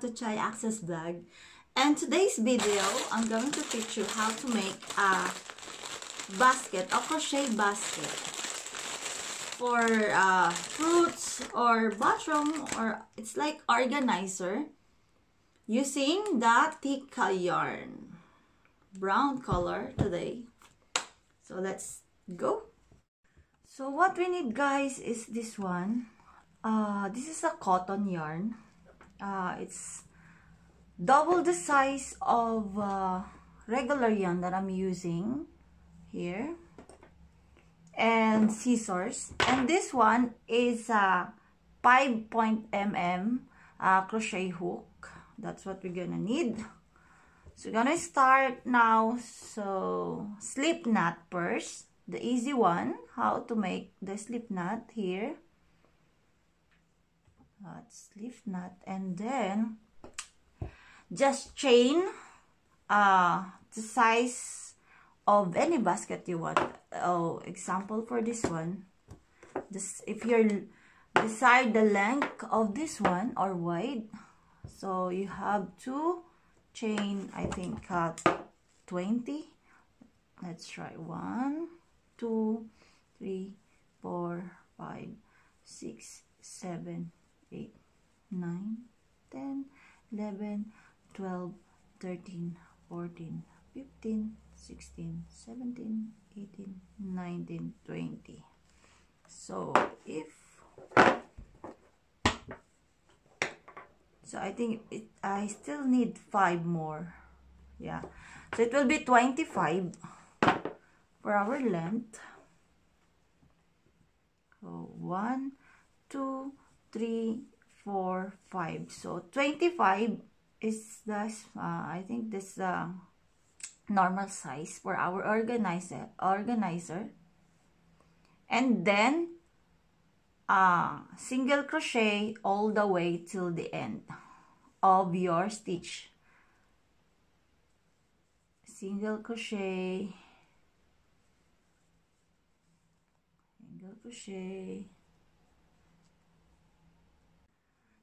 back to Chai Access Vlog. And today's video, I'm going to teach you how to make a basket, a crochet basket for fruits or bathroom, or it's like organizer, using the Tika yarn, brown color today. So let's go. So what we need, guys, is this one. This is a cotton yarn. It's double the size of regular yarn that I'm using here, and scissors. And this one is a 5.mm crochet hook. That's what we're gonna need. So we're gonna start now. So slip knot first, the easy one, how to make the slip knot here. Slip knot, and then just chain the size of any basket you want. Oh, example for this one, this, if you decide the length of this one or wide, so you have to chain, I think 20. Let's try 1, 2, 3, 4, 5, 6, 7, 8, 9, 10, 11, 12, 13, 14, 15, 16, 17, 18, 19, 20. So I think I still need 5 more. Yeah, so it will be 25 for our length. So 1, 2, 3, 4, 5. So 25 is the I think this normal size for our organizer. And then single crochet all the way till the end of your stitch. Single crochet.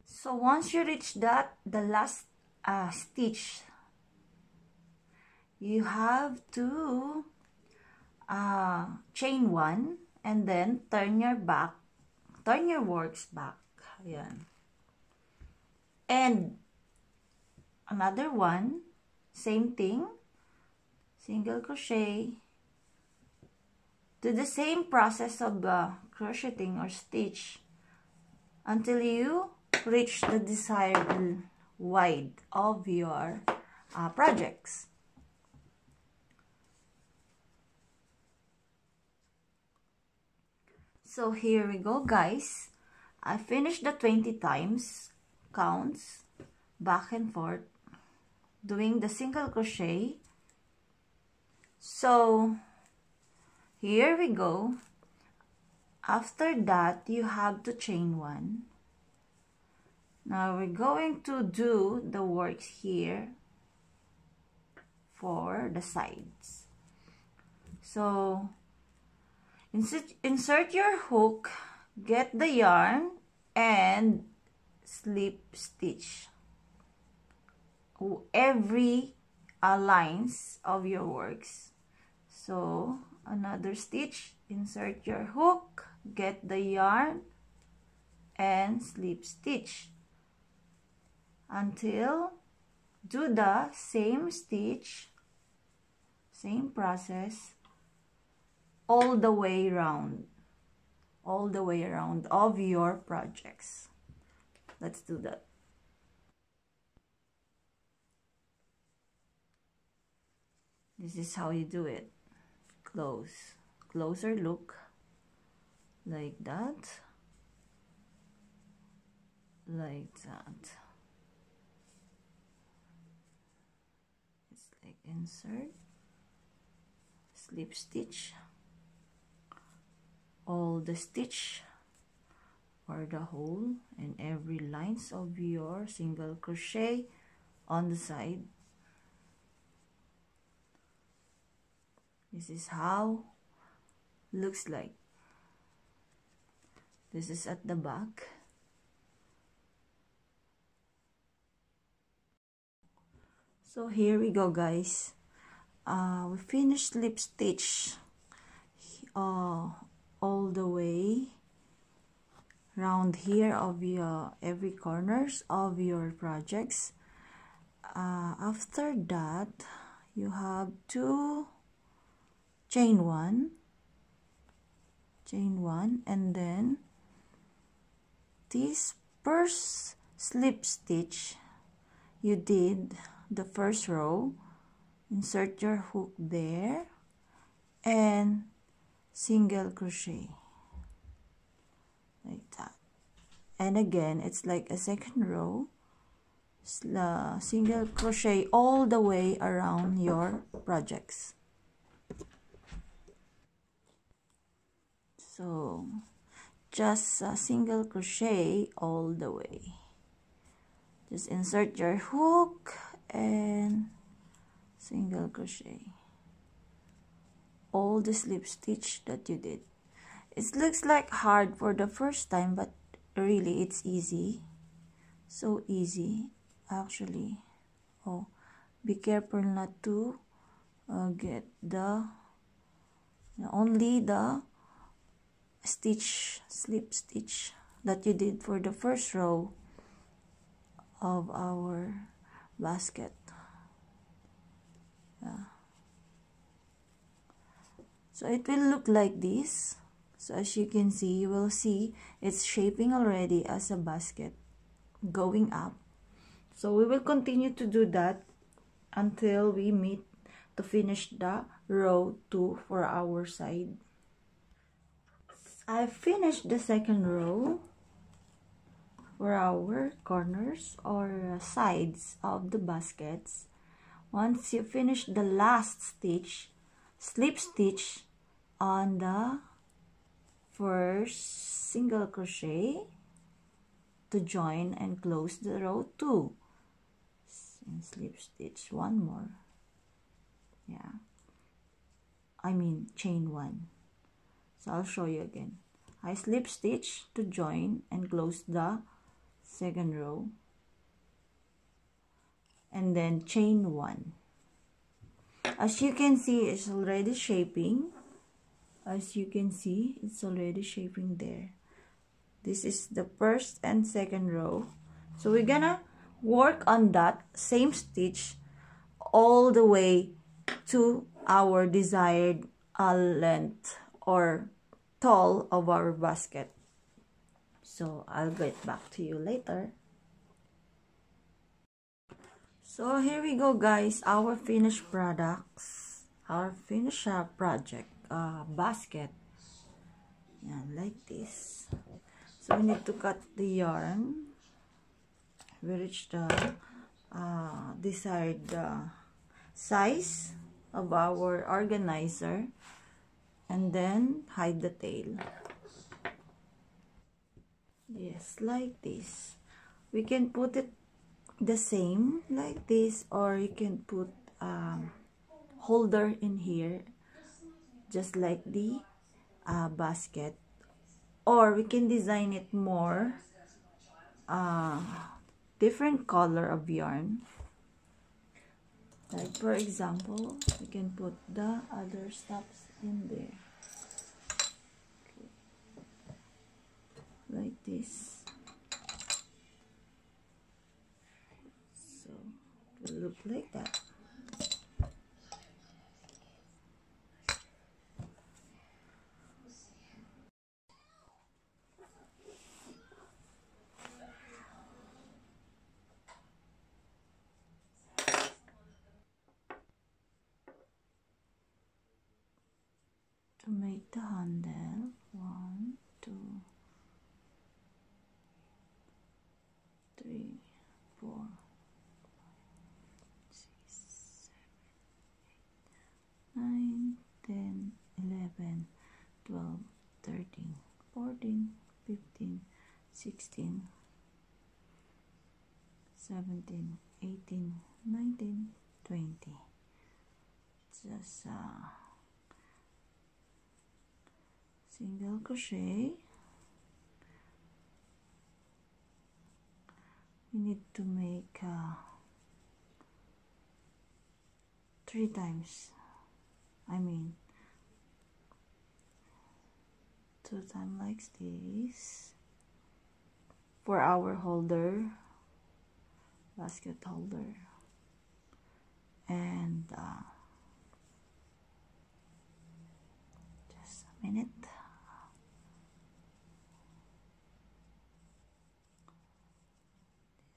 So once you reach the last stitch, you have to chain one and then turn your works back. Ayan. And another one, same thing, single crochet. Do the same process of crocheting or stitch until you reach the desired wide of your projects. So here we go, guys. I finished the 20 times counts back and forth doing the single crochet. So here we go. After that, you have to chain one. Now we're going to do the works here for the sides. So insert your hook, get the yarn, and slip stitch every lines of your works. So another stitch, insert your hook, get the yarn, and slip stitch. Until do the same stitch, same process, all the way around, all the way around of your projects. Let's do that. This is how you do it. Close, closer look, like that, like that. Insert, slip stitch, all the stitch or the hole, and every lines of your single crochet on the side. This is how looks like. This is at the back. So here we go, guys. We finished slip stitch all the way round here of your every corners of your projects. After that, you have to chain one, and then this first slip stitch you did the first row, insert your hook there and single crochet like that, and again it's like a second row, single crochet all the way around your projects. So just a single crochet all the way, just insert your hook and single crochet all the slip stitch that you did. It looks like hard for the first time, but really it's easy, so easy actually. Oh, be careful not to get only the slip stitch that you did for the first row of our basket. Yeah. So it will look like this. So as you can see, you will see it's shaping already as a basket going up. So we will continue to do that until we meet to finish the row 2 for our side. I finished the second row for our corners or sides of the baskets. Once you finish the last stitch, slip stitch on the first single crochet to join and close the row 2. And slip stitch one more. Yeah. I mean chain one. So I'll show you again. I slip stitch to join and close the second row. And then chain one. As you can see, it's already shaping. As you can see, it's already shaping there. This is the first and second row. So we're gonna work on that same stitch all the way to our desired length or tall of our basket. So I'll get back to you later. So here we go, guys, our finished products, our finished project basket. Yeah, like this. So we need to cut the yarn. We reach the desired size of our organizer, and then hide the tail. Yes, like this. We can put it the same like this, or you can put a holder in here, just like the basket. Or we can design it more different color of yarn. Like for example, we can put the other stops in there. Okay. Like this. So it will look like that. To make the handle, 1, 2, 3, 4, 5, 6, 7, 8, 9, 10, 11, 12, 13, 14, 15, 16, 17, 18, 19, 20. Just single crochet. We need to make three times, I mean two times like this for our holder, basket holder, and just a minute.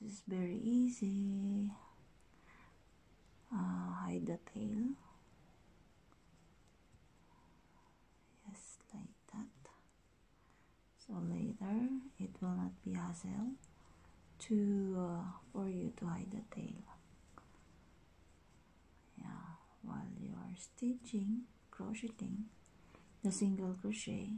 This is very easy. Hide the tail. Yes, like that. So later it will not be hassle to for you to hide the tail. Yeah, while you are stitching, crocheting the single crochet.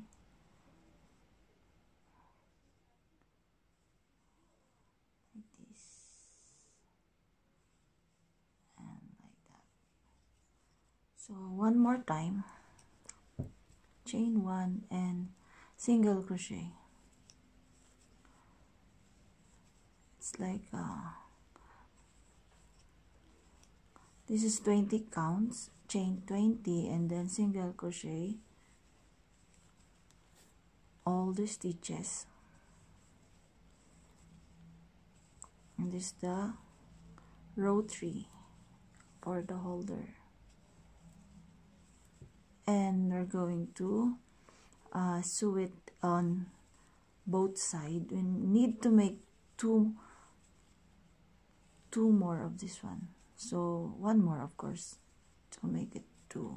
So one more time, chain one and single crochet. It's like this is 20 counts, chain 20 and then single crochet all the stitches, and this is the row 3 for the holder. And we're going to sew it on both sides. We need to make two more of this one, so one more of course to make it two.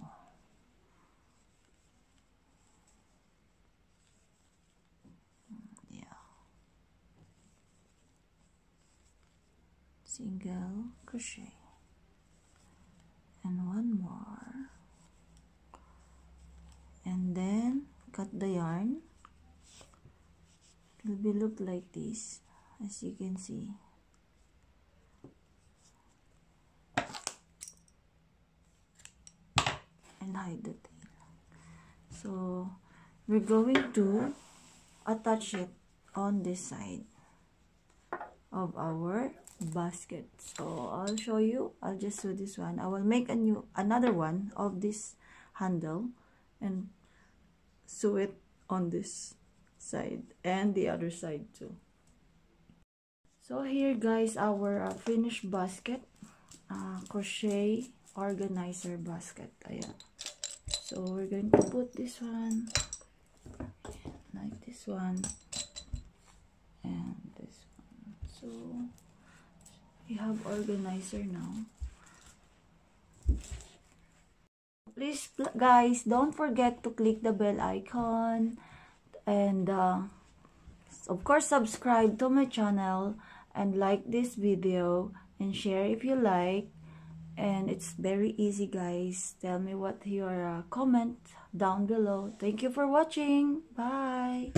Yeah, single crochet and one more, and then cut the yarn. It will be look like this, as you can see. And hide the tail. So we're going to attach it on this side of our basket. So I'll show you. I'll just do this one. I will make a another one of this handle and sew it on this side and the other side too. So here guys, our finished basket, crochet organizer basket. Ayan. So we're going to put this one like this one and this one. So we have organizer now. Please guys, don't forget to click the bell icon and of course subscribe to my channel and like this video and share if you like. And it's very easy guys. Tell me what your comment down below. Thank you for watching. Bye.